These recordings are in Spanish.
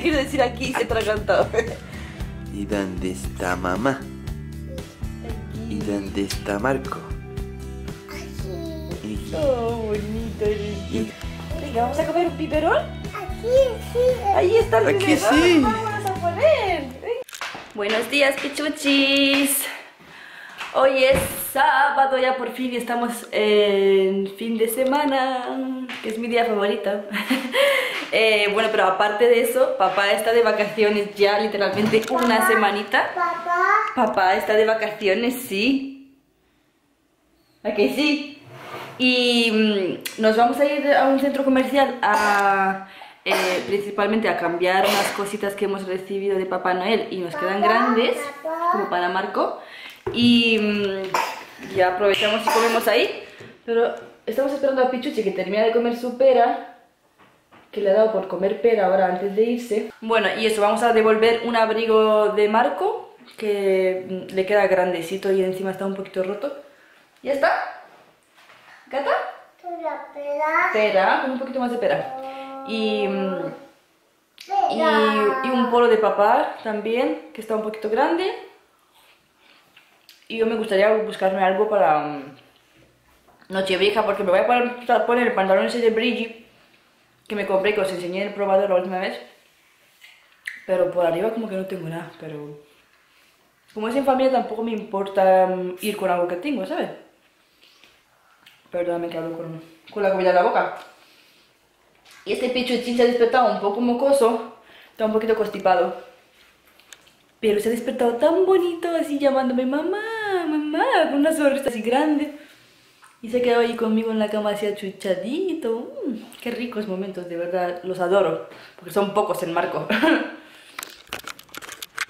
le quiero decir aquí, se atragantó. ¿Y dónde está mamá? ¿Y dónde está Marco? Aquí. Oh, bonito. Aquí. Venga, ¿vamos a comer un piperón? Aquí, sí. Ahí está el aquí piperón. Aquí sí. Vamos a poner. Buenos días, pichuchis. Hoy es sábado, ya por fin estamos en fin de semana, que es mi día favorito. Bueno, pero aparte de eso, papá está de vacaciones ya, literalmente una semanita. Papá está de vacaciones, sí. ¿A que sí? Y nos vamos a ir a un centro comercial a... principalmente a cambiar unas cositas que hemos recibido de Papá Noel y nos quedan grandes, como para Marco. Y ya aprovechamos y comemos ahí. Pero estamos esperando a Pichuchi que termina de comer su pera, que le ha dado por comer pera ahora antes de irse. Bueno, y eso, vamos a devolver un abrigo de Marco, que le queda grandecito y encima está un poquito roto. ¿Ya está? ¿Gata? Pera, con un poquito más de pera. Y un polo de papá también, que está un poquito grande. Y yo me gustaría buscarme algo para Nochevieja, porque me voy a poner el pantalón ese de Bridget que me compré, que os enseñé en el probador la última vez. Pero por arriba como que no tengo nada, pero... como es en familia tampoco me importa ir con algo que tengo, ¿sabes? Perdóname que hablo con la comida en la boca. Y este Pichuchín se ha despertado un poco mocoso, está un poquito constipado. Pero se ha despertado tan bonito, así llamándome mamá, mamá, con una sonrisa así grande. Y se ha quedado ahí conmigo en la cama así achuchadito. Qué ricos momentos, de verdad, los adoro. Porque son pocos en Marco.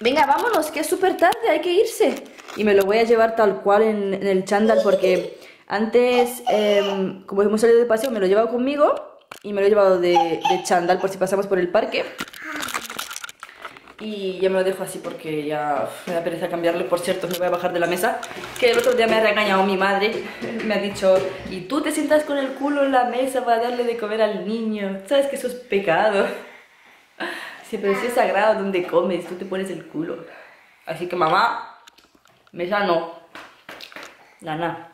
Venga, vámonos, que es súper tarde, hay que irse. Y me lo voy a llevar tal cual en el chándal, porque antes, como hemos salido de paseo, me lo he llevado conmigo. Y me lo he llevado de chándal por si pasamos por el parque. Y ya me lo dejo así porque ya me da pereza cambiarlo. Por cierto, me voy a bajar de la mesa, que el otro día me ha regañado mi madre. Me ha dicho, y tú te sientas con el culo en la mesa para darle de comer al niño. ¿Sabes que eso es pecado? Sí, pero sí es sagrado donde comes, tú te pones el culo. Así que mamá, mesa no. Nana.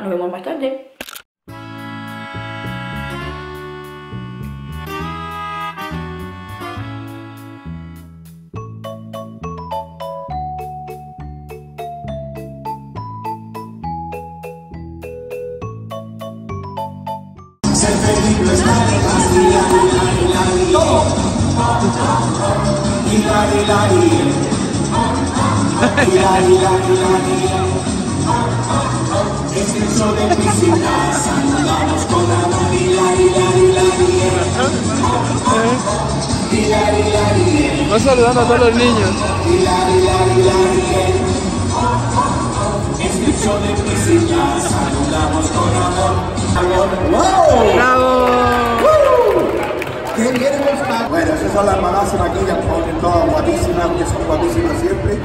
Nos vemos más tarde. Es el sol de felicidad, saludamos con amor, Vamos saludando a todos los niños. Es el sol de felicidad, saludamos con amor. ¡Bravo! Bueno, esas son las mamás en aquí, ya ponen todas guapísimas, que son guapísimas siempre.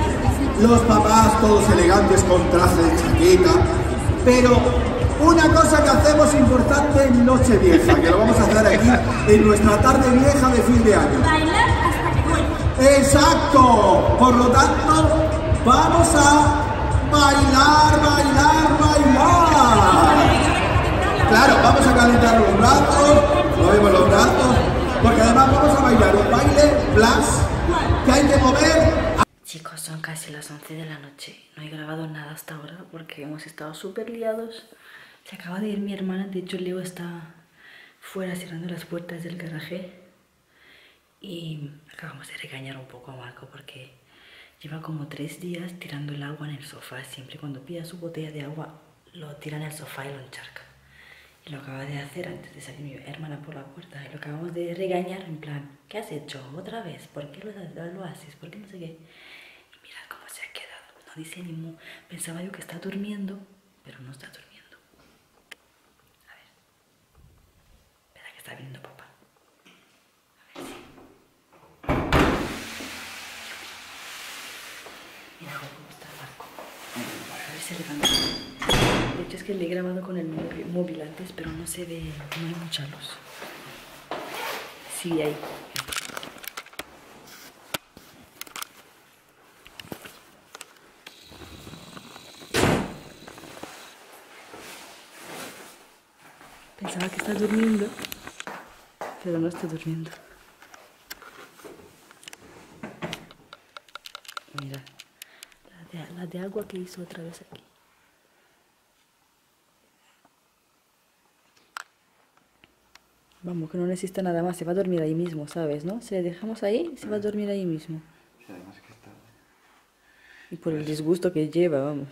Los papás todos elegantes con traje de chaqueta. Pero una cosa que hacemos importante en Nochevieja, que lo vamos a hacer aquí en nuestra tarde vieja de fin de año. Bailar hasta que muera. ¡Exacto! Por lo tanto, vamos a bailar, bailar. Claro, vamos a calentar los brazos, movemos los brazos. Porque además vamos a bailar un baile flash que hay que mover. Chicos, son casi las 11 de la noche. No he grabado nada hasta ahora porque hemos estado súper liados. Se acaba de ir mi hermana. De hecho, Leo está fuera cerrando las puertas del garaje. Y acabamos de regañar un poco a Marco porque lleva como 3 días tirando el agua en el sofá. Siempre cuando pilla su botella de agua, lo tira en el sofá y lo encharca. Lo acaba de hacer antes de salir mi hermana por la puerta y lo acabamos de regañar en plan, ¿qué has hecho? ¿Otra vez? ¿Por qué lo haces? ¿Por qué no sé qué? Y mirad cómo se ha quedado, no dice ni mu. Pensaba yo que está durmiendo, pero no está durmiendo. A ver, ¿verdad que está viendo papá? A ver si... Mira cómo está Marco. A ver si levanta. De hecho es que le he grabado con el móvil antes, pero no se ve, no hay mucha luz. Sí, ahí. Pensaba que estaba durmiendo, pero no estoy durmiendo. Mira, la de agua que hizo otra vez aquí. Vamos, que no necesita nada más, se va a dormir ahí mismo, ¿sabes? ¿No? Si le dejamos ahí, se va a dormir ahí mismo. Sí, además que está... Y por el disgusto que lleva, vamos.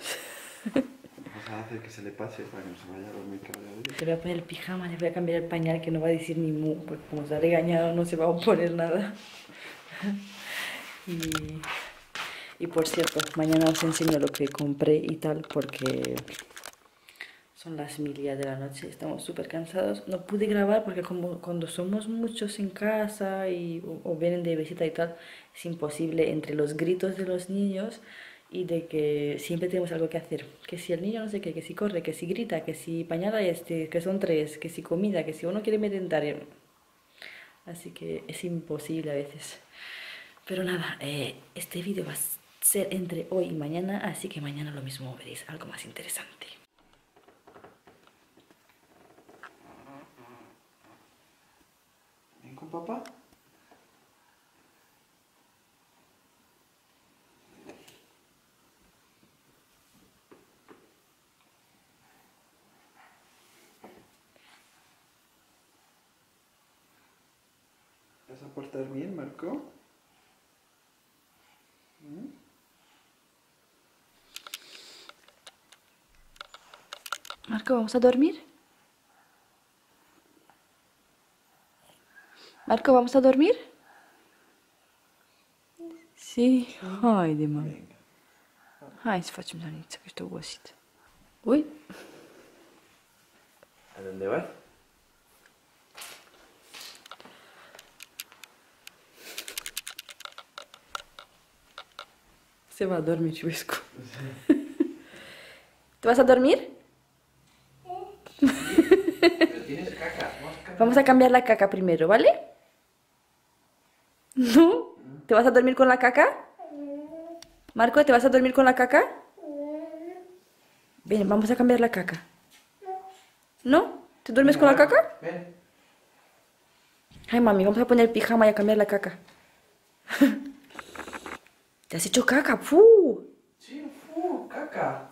Vamos a hacer que se le pase para que no se vaya a dormir cada día. Le voy a poner el pijama, le voy a cambiar el pañal, que no va a decir ni mu, porque como se ha regañado no se va a oponer nada. Y por cierto, mañana os enseño lo que compré y tal, porque... Son las 1000 de la noche, estamos súper cansados. No pude grabar porque como cuando somos muchos en casa y, o vienen de visita y tal, es imposible entre los gritos de los niños y de que siempre tenemos algo que hacer. Que si el niño no sé qué, que si corre, que si grita, que si pañala que son 3, que si comida, que si uno quiere merendar. Así que es imposible a veces. Pero nada, este vídeo va a ser entre hoy y mañana, así que mañana lo mismo veréis, algo más interesante. ¿Con papá? ¿Vas a portar bien, Marco? ¿Mm? Marco, ¿vamos a dormir? Marco, ¿vamos a dormir? Sí. Haide, mami. Hai să facem doniță, că ești obosit. Ui? A unde vai? Se va dormi, Ciuescu. Tu vas a dormir? Vamos a cambiar la caca primero, ¿vale? ¿No? ¿Te vas a dormir con la caca? Marco, ¿te vas a dormir con la caca? Ven, vamos a cambiar la caca. ¿No? ¿Te duermes con la caca? Ay, mami, vamos a poner pijama y a cambiar la caca. ¿Te has hecho caca? ¡Fu! Sí, fu, caca.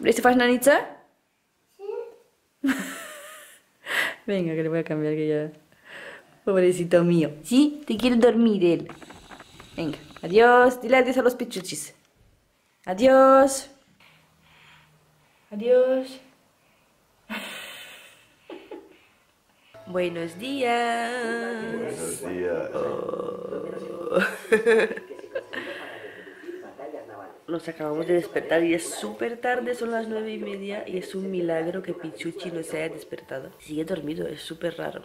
¿Vrei să faci naniță? Sí. Venga, que le voy a cambiar que ya... Pobrecito mío. ¿Sí? Te quiere dormir él. Venga, adiós. Dile adiós a los pichuchis. Adiós. Adiós. Buenos días. Buenos días. Oh. Nos acabamos de despertar y es súper tarde, son las 9:30 y es un milagro que Pichuchi no se haya despertado. Sigue dormido, es súper raro.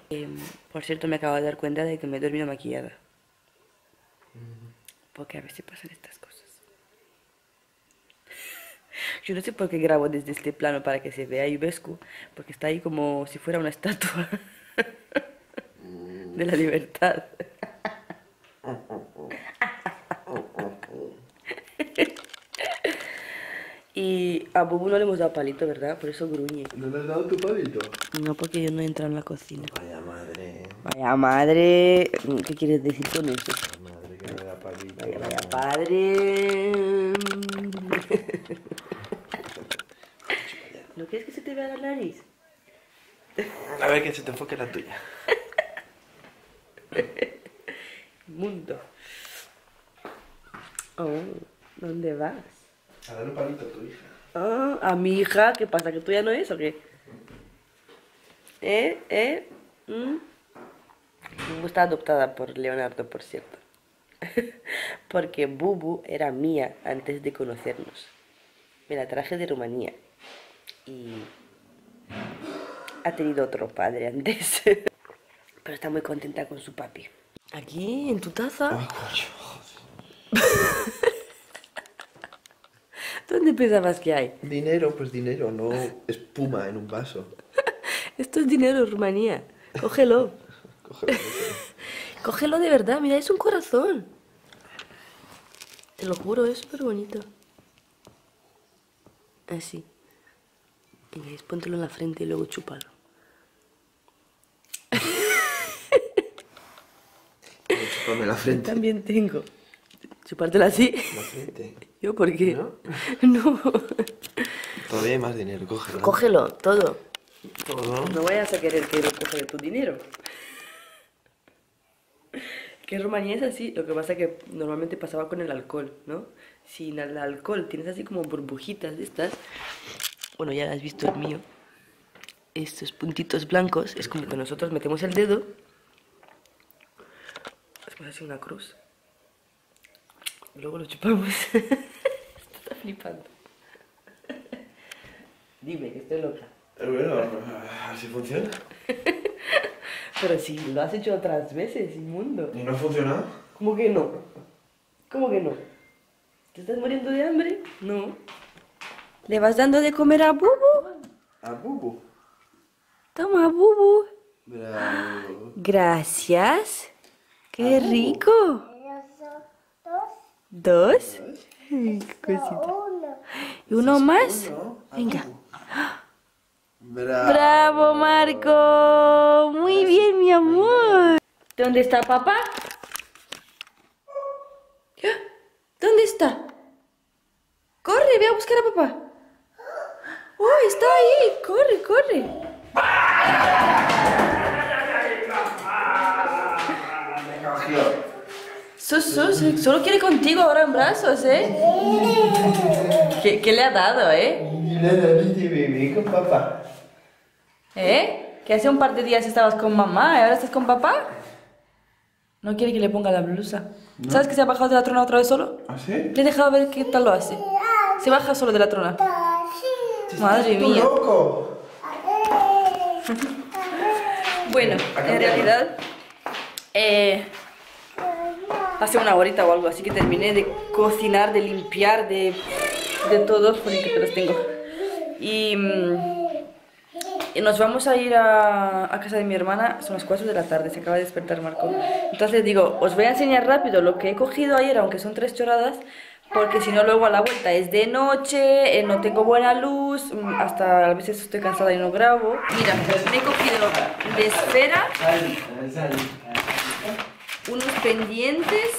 Por cierto, me acabo de dar cuenta de que me he dormido maquillada. Porque a veces pasan estas cosas. Yo no sé por qué grabo desde este plano para que se vea Iubescu, porque está ahí como si fuera una estatua de la libertad. Y a Bubu no le hemos dado palito, ¿verdad? Por eso gruñe. ¿No le has dado tu palito? No, porque yo no he entrado en la cocina. Vaya madre. Vaya madre. ¿Qué quieres decir con eso? Vaya madre que me da palito. Vaya, vaya padre. ¿No quieres que se te vea la nariz? A ver que se te enfoque la tuya. Mundo. Oh, ¿dónde vas? A dar un palito a tu hija. Ah, a mi hija, ¿qué pasa? ¿Que tú ya no es o qué? Está adoptada por Leonardo, por cierto. Porque Bubu era mía antes de conocernos. Me la traje de Rumanía. Y ha tenido otro padre antes. Pero está muy contenta con su papi. Aquí, en tu taza. Ay, coño. ¿Dónde pensabas que hay? Dinero, pues dinero, no espuma en un vaso. Esto es dinero, Rumanía. Cógelo. Cógelo. Cógelo de verdad, mira, es un corazón. Te lo juro, es súper bonito. Así. Venga, póntelo en la frente y luego chúpalo. Chúpame la frente. Yo también tengo. ¿Chupártela así? La frente. ¿Yo por qué? ¿No? No. Todavía hay más dinero, cógelo. Cógelo, todo. Todo. No vayas a querer que lo coge tu dinero. Que Rumanía es así, lo que pasa es que normalmente pasaba con el alcohol, ¿no? Sin el alcohol tienes así como burbujitas de estas. Bueno, ya has visto el mío. Estos puntitos blancos, es como que nosotros metemos el dedo. Hacemos así una cruz. Luego lo chupamos. Esto está flipando. Dime, que estoy loca. Bueno, así funciona. Pero si lo has hecho otras veces, inmundo. ¿Y no ha funcionado? ¿Cómo que no? ¿Cómo que no? ¿Te estás muriendo de hambre? No. ¿Le vas dando de comer a Bubu? ¿A Bubu? Toma, Bubu. Bravo. Gracias. ¡Qué a rico! ¿Dos? Ay, cosita. ¿Y uno más? Venga. Bravo. ¡Bravo, Marco! ¡Muy bien, mi amor! ¿Dónde está papá? ¿Dónde está? ¡Corre, ve a buscar a papá! ¡Oh, está ahí! ¡Corre, corre! Me cogió. Sus, solo quiere contigo ahora en brazos, ¿eh? ¿Qué le ha dado, eh? Le he dado este bebé con papá. ¿Eh? Que hace un par de días estabas con mamá y ahora estás con papá. No quiere que le ponga la blusa. No. ¿Sabes que se ha bajado de la trona otra vez solo? ¿Ah, sí? Le he dejado ver qué tal lo hace. Se baja solo de la trona. Madre mía. Loco. Bueno, en realidad hace una horita o algo, así que terminé de cocinar, de limpiar, de todos, porque te los tengo. Y nos vamos a ir a casa de mi hermana. Son las 4 de la tarde, se acaba de despertar Marco. Entonces digo, os voy a enseñar rápido lo que he cogido ayer, aunque son 3 choradas, porque si no luego a la vuelta es de noche, no tengo buena luz, hasta a veces estoy cansada y no grabo. Mira, me he cogido de esfera unos pendientes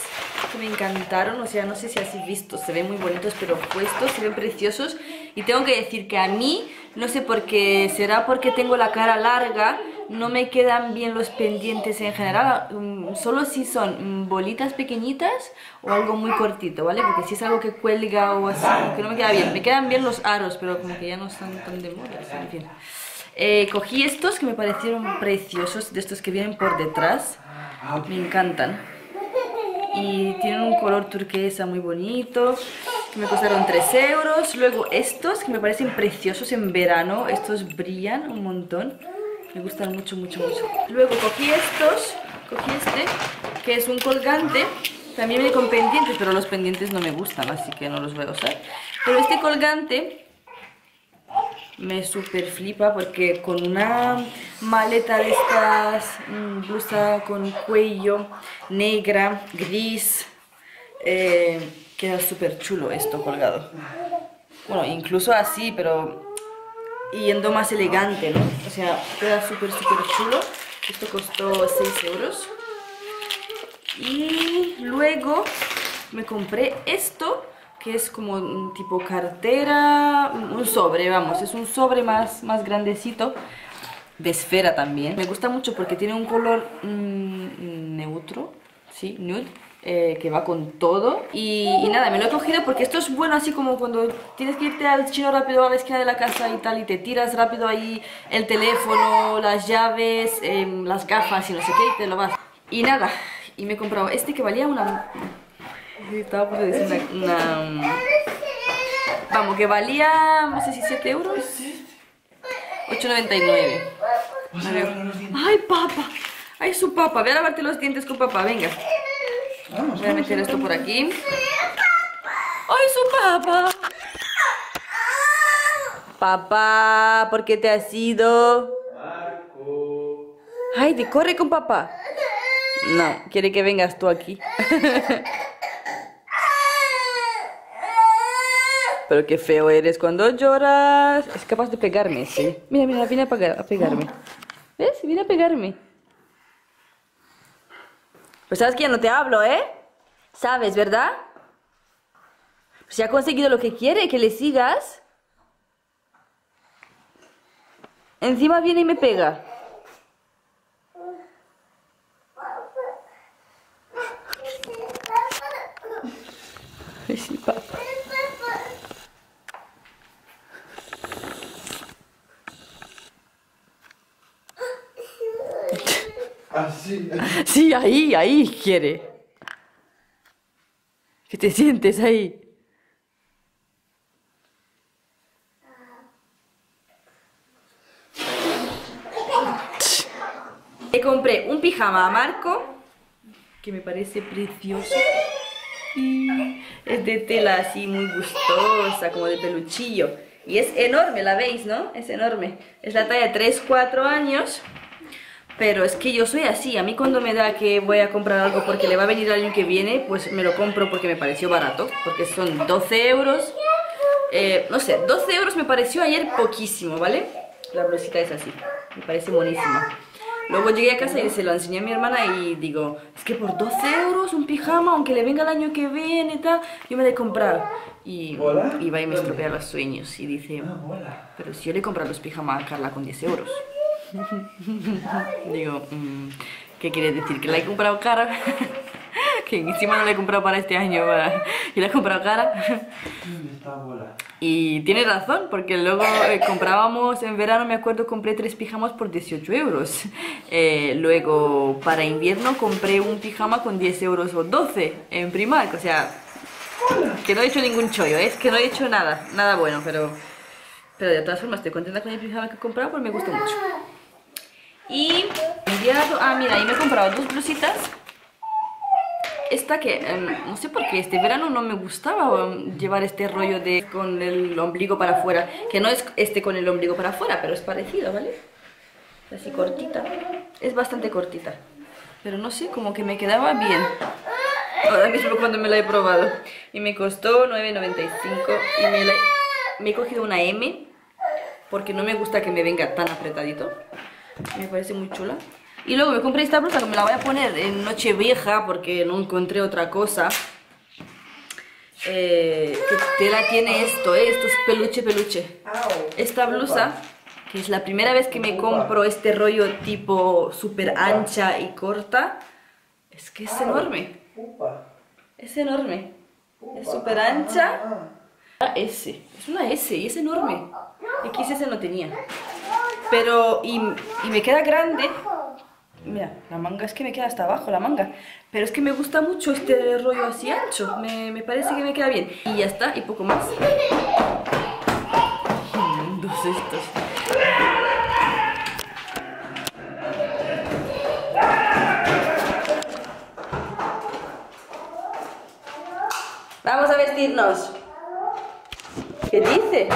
que me encantaron, o sea, no sé si así visto, se ven muy bonitos, pero puestos, se ven preciosos. Y tengo que decir que a mí, no sé por qué, será porque tengo la cara larga, no me quedan bien los pendientes en general, solo si son bolitas pequeñitas o algo muy cortito, ¿vale? Porque si es algo que cuelga o así, que no me queda bien. Me quedan bien los aros, pero como que ya no están tan de moda, en fin. Cogí estos que me parecieron preciosos, de estos que vienen por detrás, me encantan. Y tienen un color turquesa muy bonito, que me costaron 3 euros. Luego estos, que me parecen preciosos en verano. Estos brillan un montón. Me gustan mucho, mucho, mucho. Luego cogí estos, cogí este, que es un colgante. También viene con pendientes, pero los pendientes no me gustan, así que no los voy a usar. Pero este colgante me super flipa, porque con una maleta de estas, blusa con cuello, negra, gris, queda súper chulo esto colgado. Bueno, incluso así, pero yendo más elegante, ¿no? O sea, queda súper, súper chulo. Esto costó 6 euros. Y luego me compré esto, que es como un tipo cartera, un sobre, vamos, es un sobre más grandecito, de esfera también. Me gusta mucho porque tiene un color neutro, sí, nude, que va con todo. Y nada, me lo he cogido porque esto es bueno así como cuando tienes que irte al chino rápido a la esquina de la casa y tal, y te tiras rápido ahí el teléfono, las llaves, las gafas y no sé qué, y te lo vas. Y nada, y me he comprado este que valía una... Estaba por decir una... Vamos, que valía, no sé si 7 euros. 8,99. ¡Ay, papá! ¡Ay, su papá! Voy a lavarte los dientes con papá, venga. Voy a meter esto por aquí. ¡Ay, su papá! Papá, ¿por qué te has ido? Marco. ¡Ay, te corre con papá! No, quiere que vengas tú aquí. Pero qué feo eres cuando lloras. Es capaz de pegarme, sí. Mira, mira, viene a pegarme. ¿Ves? Viene a pegarme. Pues sabes que ya no te hablo, ¿eh? Sabes, ¿verdad? Pues ya ha conseguido lo que quiere, que le sigas. Encima viene y me pega. Ay, sí, papá. Así. Sí, ahí quiere. ¿Qué te sientes ahí? Le compré un pijama a Marco, que me parece precioso. Y es de tela así muy gustosa, como de peluchillo. Y es enorme, la veis, ¿no? Es enorme. Es la talla 3-4 años. Pero es que yo soy así. A mí cuando me da que voy a comprar algo porque le va a venir el año que viene, pues me lo compro porque me pareció barato. Porque son 12 euros. No sé, 12 euros me pareció ayer poquísimo, ¿vale? La blusita es así. Me parece buenísima. Luego llegué a casa y se lo enseñé a mi hermana y digo, es que por 12 euros un pijama, aunque le venga el año que viene y tal, yo me he de comprar. Y va y me estropea los sueños y dice, pero si yo le compro los pijamas a Carla con 10 euros. Digo, ¿qué quiere decir? ¿Que la he comprado cara? Que encima no la he comprado para este año y la he comprado cara. Y tiene razón, porque luego comprábamos en verano, me acuerdo, compré 3 pijamas por 18 euros. Luego para invierno compré un pijama con 10 euros o 12 en Primark. O sea, que no he hecho ningún chollo, es que no he hecho nada bueno. Pero de todas formas estoy contenta con el pijama que he comprado porque me gustó mucho. Y mira, ahí me he comprado 2 blusitas. Esta que, no sé por qué, este verano no me gustaba llevar este rollo de con el ombligo para afuera. Que no es este con el ombligo para afuera, pero es parecido, ¿vale? Así cortita. Es bastante cortita. Pero no sé, como que me quedaba bien. Ahora mismo cuando me la he probado. Y me costó 9,95. Y me he cogido una M. Porque no me gusta que me venga tan apretadito. Me parece muy chula. Y luego me compré esta blusa que me la voy a poner en Nochevieja porque no encontré otra cosa. ¿Qué tela tiene esto? Esto es peluche. Esta blusa, que es la primera vez que me compro este rollo tipo súper ancha y corta. Es que es enorme. Es enorme. Es súper ancha. Es una S y es enorme. XS no tenía. Pero, y me queda grande. Mira, la manga es que me queda hasta abajo, la manga. Pero es que me gusta mucho este rollo así ancho. Me parece que me queda bien. Y ya está, y poco más. Mundos estos. Vamos a vestirnos. ¿Qué dice?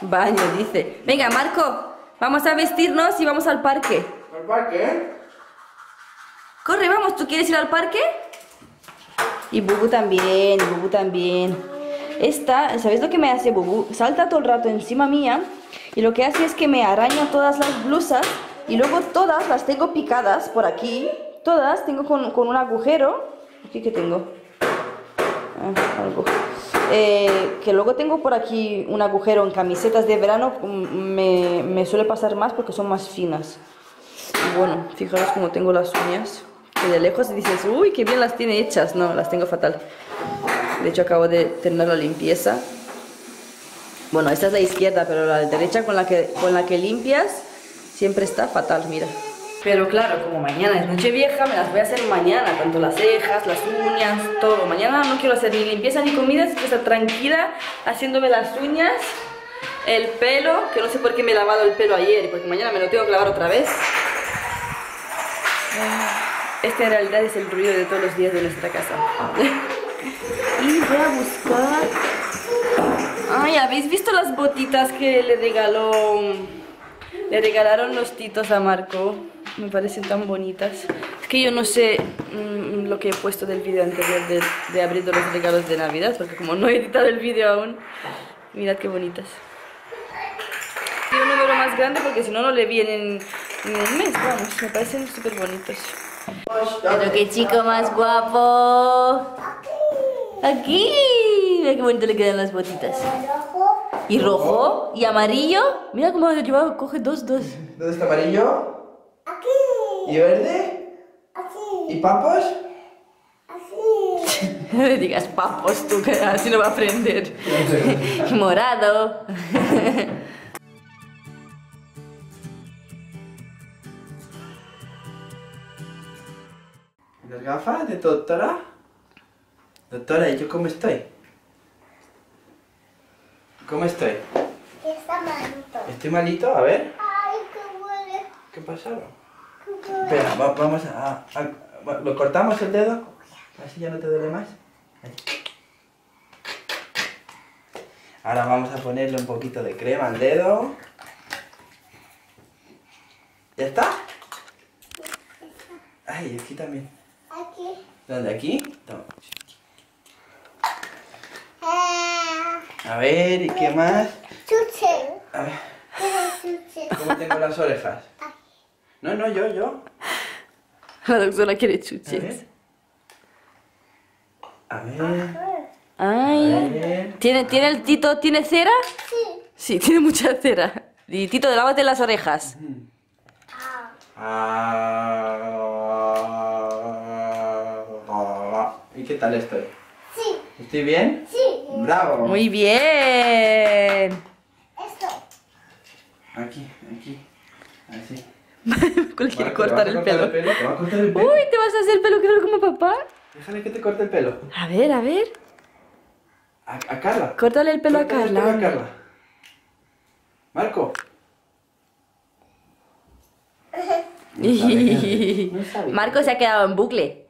Baño, dice. Venga, Marco, vamos a vestirnos y vamos al parque. ¿Al parque? Corre, vamos, ¿tú quieres ir al parque? Y Bubu también, Esta, ¿sabéis lo que me hace Bubu? Salta todo el rato encima mía y lo que hace es que me araña todas las blusas y luego todas las tengo picadas por aquí. Todas tengo con un agujero. ¿Aquí qué tengo? Algo. Que luego tengo por aquí un agujero en camisetas de verano, me suele pasar más porque son más finas. Y bueno, fijaros cómo tengo las uñas, que de lejos dices, uy, qué bien las tiene hechas. No, las tengo fatal. De hecho acabo de terminar la limpieza. Bueno, esta es la izquierda, pero la derecha con la que limpias siempre está fatal, mira. Pero claro, como mañana es Nochevieja, me las voy a hacer mañana, tanto las cejas, las uñas, todo. Mañana no quiero hacer ni limpieza ni comida, así que estar tranquila haciéndome las uñas, el pelo, que no sé por qué me he lavado el pelo ayer, porque mañana me lo tengo que lavar otra vez. Este en realidad es el ruido de todos los días de nuestra casa. Y voy a buscar... Ay, ¿habéis visto las botitas que le regalaron los titos a Marco? Me parecen tan bonitas. Es que yo no sé lo que he puesto del vídeo anterior de abriendo los regalos de Navidad, porque como no he editado el vídeo aún. Mirad qué bonitas. Quiero un número más grande porque si no, no le vienen en un mes, vamos, me parecen súper bonitos. Pero qué chico más guapo. Aquí. Mira qué bonito le quedan las botitas. Y rojo y amarillo. Mira cómo lo lleva, coge dos. ¿Dónde está amarillo? Aquí. ¿Y verde? Aquí. ¿Y papos? Así. No le digas papos tú, que así no va a aprender. Y morado. Las gafas de doctora. Doctora, ¿y yo cómo estoy? ¿Cómo estoy? Está malito. ¿Estoy malito? A ver. Ay, qué huele. ¿Qué pasaron? Qué huele. Espera, vamos a... ¿Lo cortamos el dedo? Así ya no te duele más. Ahí. Ahora vamos a ponerle un poquito de crema al dedo. ¿Ya está? Ay, aquí también. Aquí. ¿Dónde? ¿Aquí? Toma. A ver, ¿y qué más? Chuche. A ver. ¿Cómo tengo las orejas? No, no, yo. La doctora quiere chuches. A ver. Ay. A ver. ¿Tiene el Tito? ¿Tiene cera? Sí. Sí, tiene mucha cera. Y Tito, lávate las orejas. ¿Y qué tal estoy? Sí. ¿Estoy bien? Sí. ¡Bravo! ¡Muy bien! Esto. Aquí. Así. Quiere cortar el pelo. ¡Uy! ¿Te vas a hacer el pelo como papá? Déjale que te corte el pelo. A ver. A Carla. Córtale el pelo a Carla. Marco. No sabe. Marco se ha quedado en bucle.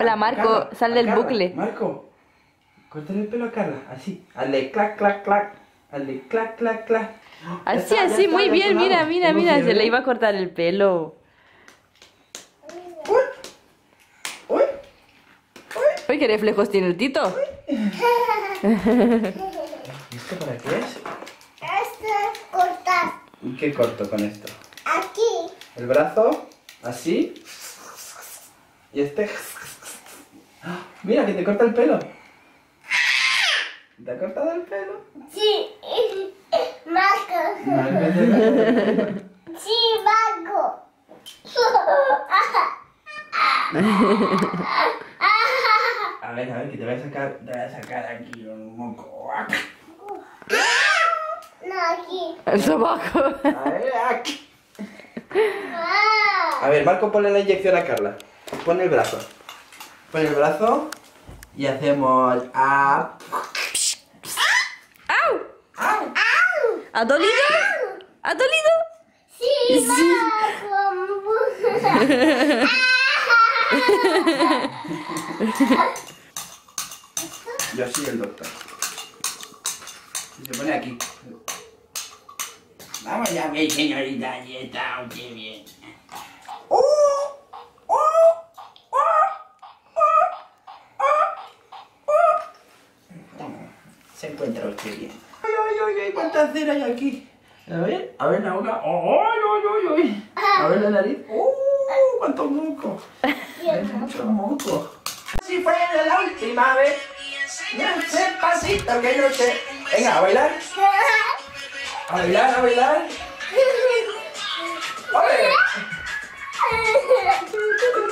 Hola Marco, Carla, sal del bucle. Marco, cortale el pelo a Carla, así. Hazle clac, clac, clac. Hazle clac, clac, clac. Así, muy bien, mira. Se le iba a cortar el pelo. Uy, qué reflejos tiene el Tito. ¿Esto para qué es? Esto es cortar. ¿Y qué corto con esto? Aquí. El brazo, así. Y este... Mira, que te corta el pelo. ¿Te ha cortado el pelo? Sí, Marco. Sí, Marco. A ver, que te voy a sacar aquí un moco. No, aquí. El sobaco. A ver, aquí. A ver, Marco, ponle la inyección a Carla. Pon el brazo y hacemos... ¡Au! ¿Ha dolido? Sí, Marco. Yo soy el doctor. Se pone aquí. Vamos ya, mi señorita, ya está muy bien. Se encuentra usted bien. Ay, cuánta cera hay aquí. A ver la boca. Ay. A ver la nariz. Cuántos mocos. Muchos mocos. Si fuera la última vez, no sé pasito que yo sé. Venga, a bailar. A bailar. ¡Ole!